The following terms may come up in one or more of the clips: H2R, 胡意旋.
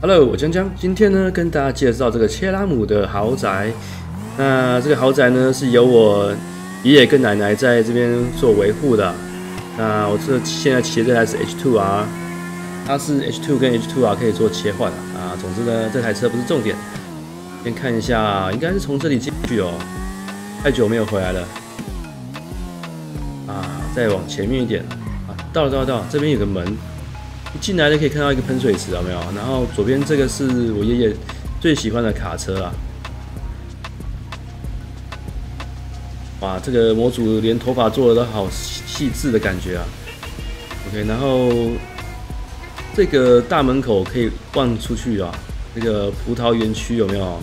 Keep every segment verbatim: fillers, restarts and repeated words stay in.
Hello， 我江江，今天呢跟大家介绍这个切拉姆的豪宅。那这个豪宅呢是由我爷爷跟奶奶在这边做维护的。那我这现在骑的这台是 H 二 R， 它是 H 二 跟 H 二 R 可以做切换啊。总之呢，这台车不是重点。先看一下，应该是从这里进去哦。太久没有回来了啊！再往前面一点啊，到了到了到了，这边有个门。 一进来就可以看到一个喷水池，有没有？然后左边这个是我爷爷最喜欢的卡车啊！哇，这个模组连头发做的都好细致的感觉啊 ！OK， 然后这个大门口可以望出去啊，那个葡萄园区有没有？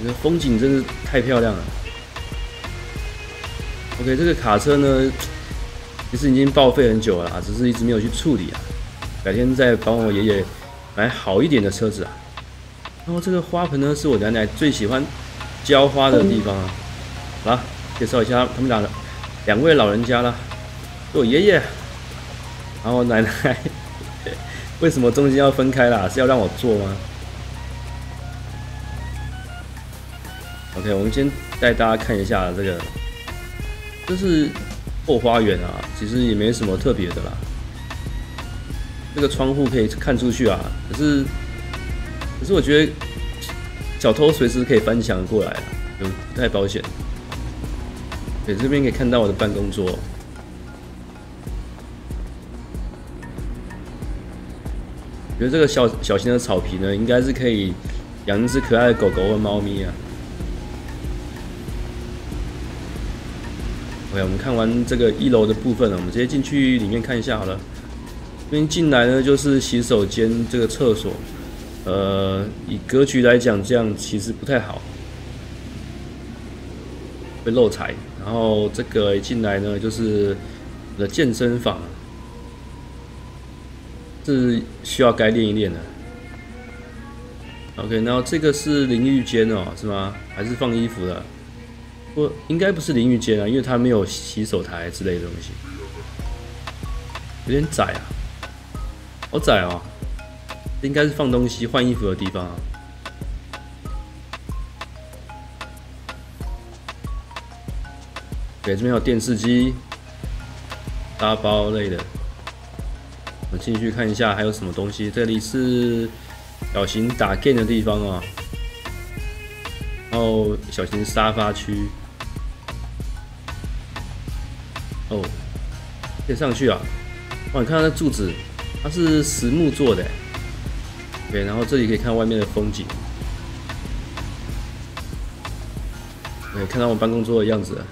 那个风景真是太漂亮了。OK， 这个卡车呢，其实已经报废很久了啊，只是一直没有去处理啊。 改天再帮我爷爷买好一点的车子啊！然后这个花盆呢，是我奶奶最喜欢浇花的地方啊。好啦，介绍一下他们俩两位老人家啦，我爷爷，然后奶奶。为什么中间要分开啦？是要让我坐吗 ？OK， 我们先带大家看一下这个，这是后花园啊，其实也没什么特别的啦。 这个窗户可以看出去啊，可是，可是我觉得小偷随时可以翻墙过来啊，有不太保险。对，这边可以看到我的办公桌。觉得这个小小型的草皮呢，应该是可以养一只可爱的狗狗和猫咪啊。OK， 我们看完这个一楼的部分了，我们直接进去里面看一下好了。 这边进来呢，就是洗手间这个厕所，呃，以格局来讲，这样其实不太好，会漏财。然后这个一进来呢，就是我的健身房，是需要该练一练的。OK， 然后这个是淋浴间哦，是吗？还是放衣服的？不，应该不是淋浴间啊，因为它没有洗手台之类的东西，有点窄啊。 好窄哦，应该是放东西、换衣服的地方啊。对，这边有电视机、沙包类的。我们进去看一下还有什么东西。这里是小型打 game 的地方啊，然后小型沙发区。哦，可以上去啊！哇，你看它的柱子。 它是实木做的 ，OK， 然后这里可以看外面的风景，可以看到我办公桌的样子了。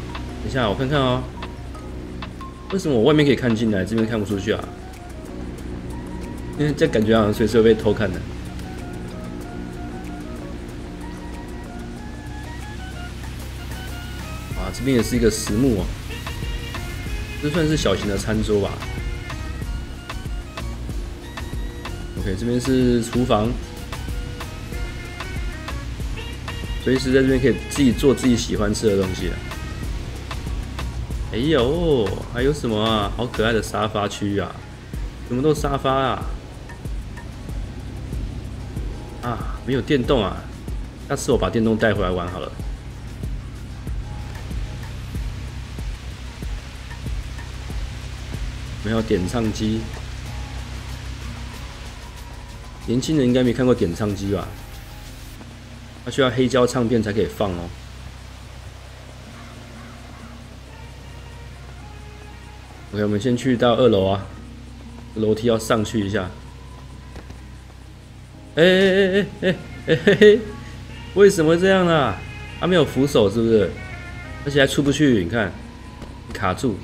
等一下，我看看哦、喔，为什么我外面可以看进来，这边看不出去啊？因为这感觉好像随时会被偷看的。 这边也是一个实木哦，这算是小型的餐桌吧。OK， 这边是厨房，随时在这边可以自己做自己喜欢吃的东西啊。哎呦，还有什么啊？好可爱的沙发区啊！怎么都沙发啊？啊，没有电动啊！下次我把电动带回来玩好了。 没有点唱机，年轻人应该没看过点唱机吧？它需要黑胶唱片才可以放哦。OK， 我们先去到二楼啊，楼梯要上去一下。哎哎哎哎哎嘿嘿，为什么这样啦？它没有扶手是不是？而且还出不去，你看，卡住。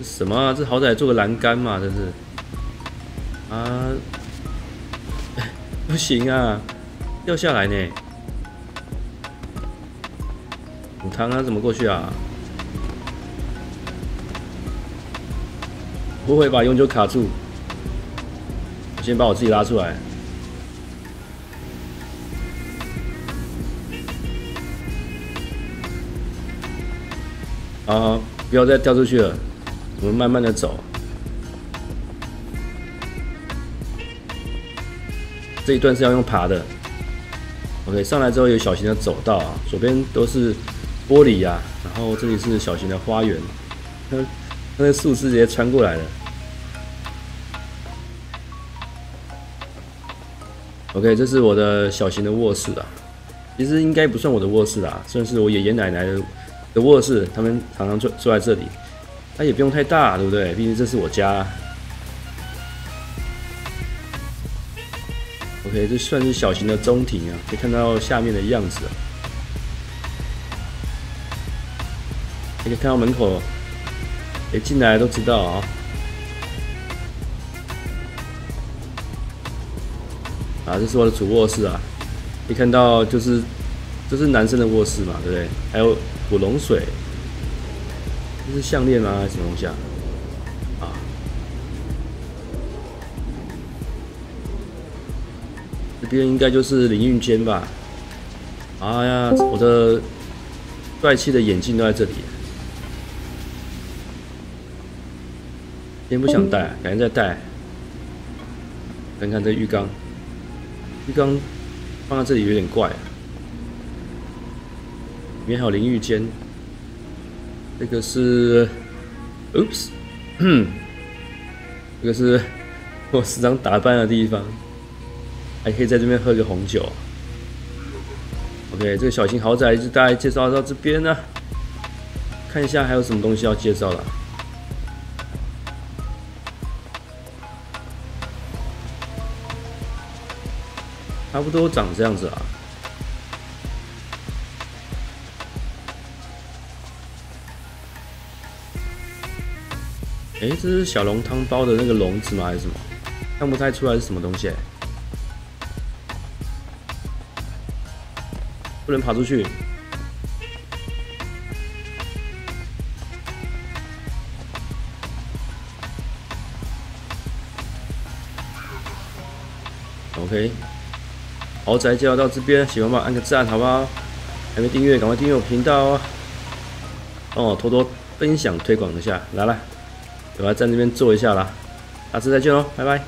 这什么啊？这好歹做个栏杆嘛，真是啊，不行啊，掉下来呢。母汤啊，怎么过去啊？不会吧，永久卡住。我先把我自己拉出来。啊，不要再掉出去了。 我们慢慢的走，这一段是要用爬的。OK， 上来之后有小型的走道啊，左边都是玻璃啊，然后这里是小型的花园，那那个树枝直接穿过来了。OK， 这是我的小型的卧室啊，其实应该不算我的卧室啦，算是我爷爷奶奶的的卧室，他们常常坐坐在这里。那、啊、也不用太大，对不对？毕竟这是我家、啊。OK， 这算是小型的中庭啊，可以看到下面的样子、啊。可以看到门口，哎，进来都知道啊、哦。啊，这是我的主卧室啊，可以看到就是这、就是男生的卧室嘛，对不对？还有古龙水。这是项链吗？还是什么东西啊？啊！这边应该就是淋浴间吧？哎呀，我的帅气的眼镜都在这里，今天不想戴，改天再戴。看看这浴缸，浴缸放在这里有点怪、啊，里面还有淋浴间。这个是 ，oops， 这个是我时常打扮的地方，还可以在这边喝个红酒。OK， 这个小型豪宅就大概介绍到这边了、啊，看一下还有什么东西要介绍了。差不多长这样子啊。哎、欸，这是小笼汤包的那个笼子吗？还是什么？看不太出来是什么东西、欸。不能爬出去。OK， 豪宅介绍到这边，喜欢帮我按个赞，好不好？还没订阅，赶快订阅我频道哦！帮我多多分享推广一下，来来。我要在那边坐一下啦，下次再见喽，拜拜。